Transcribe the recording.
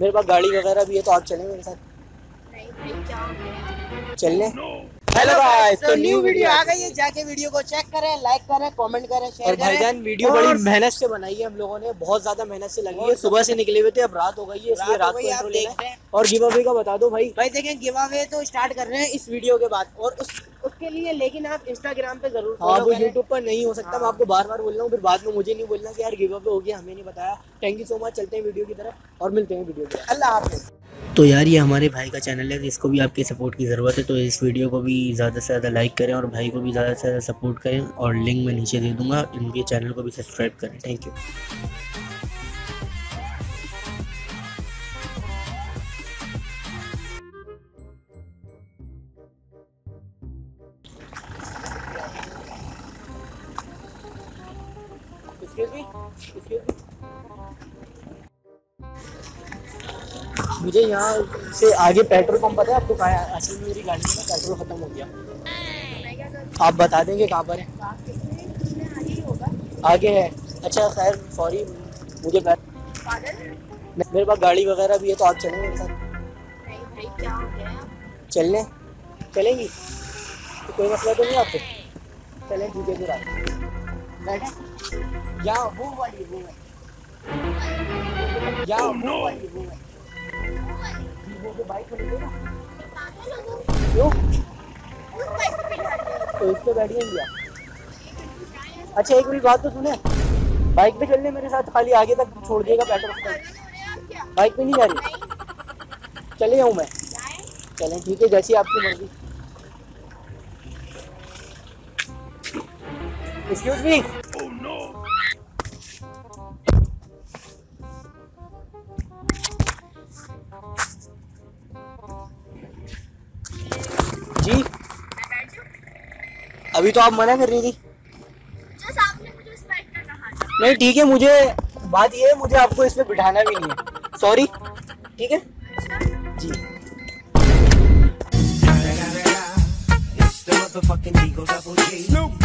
मेरे पास गाड़ी वगैरह भी है, तो आप चलें मेरे साथ? नहीं भाई, क्या हो गया? चल ले। हेलो गाइस, तो न्यू वीडियो आ गई है, जाके वीडियो को चेक करें, लाइक करें, कमेंट करें, शेयर करें। और भाईजान वीडियो बड़ी मेहनत से बनाई है हम लोगों ने, बहुत ज्यादा मेहनत से लगी है। सुबह से निकले हुए थे, अब रात हो गई है, इसलिए रात को देखते हैं। और गिव अवे का बता दो भाई। भाई देखें, गिव अवे तो स्टार्ट कर रहे हैं इस वीडियो के बाद, और उसके लिए लेकिन आप इंस्टाग्राम पे जरूर, हाँ वो यूट्यूब पर नहीं हो सकता। मैं आपको बार बार बोल रहा हूँ, फिर बाद में मुझे नहीं बोलना कि यार गिव अवे हो गया, हमें नहीं बताया। थैंक यू सो मच, चलते हैं वीडियो की तरफ और मिलते हैं वीडियो में। अल्लाह हाफिज़। तो यार ये हमारे भाई का चैनल है, इसको भी आपके सपोर्ट की ज़रूरत है, तो इस वीडियो को भी ज़्यादा से ज़्यादा लाइक करें और भाई को भी ज़्यादा से ज़्यादा सपोर्ट करें, और लिंक मैं नीचे दे दूंगा। इनके चैनल को भी सब्सक्राइब करें। Thank you. मुझे यहाँ से आगे पेट्रोल पंप पता है आपको कहाँ है? असल में मेरी गाड़ी में पेट्रोल खत्म हो गया। मैं क्या करूं? आप बता देंगे कहाँ पर है? आगे ही होगा। आगे है? अच्छा खैर, सॉरी मुझे मेरे पास गाड़ी वगैरह भी है, तो आप चलें मेरे साथ? नहीं भाई, क्या हो गया? चलेंगी तो कोई मसला तो नहीं आपको? चलें ठीक है, फिर यहाँ वो वाली जो बाइक लेते ना, क्यों तो इसको बैठिए भैया। अच्छा एक मेरी बात तो सुने, बाइक पे चलने मेरे साथ, खाली आगे तक छोड़ देगा पेट्रोल, बाइक पे नहीं जा रही? चले जाऊँ मैं? चलें ठीक है, जैसी आपकी मर्जी। एक्सक्यूज मी, अभी तो आप मना कर रही थी। जस्ट आपने मुझे इस पे कहा था। नहीं ठीक है, मुझे बात ये है, मुझे आपको इसमें बिठाना भी नहीं है, सॉरी ठीक है। अच्छा? जी no.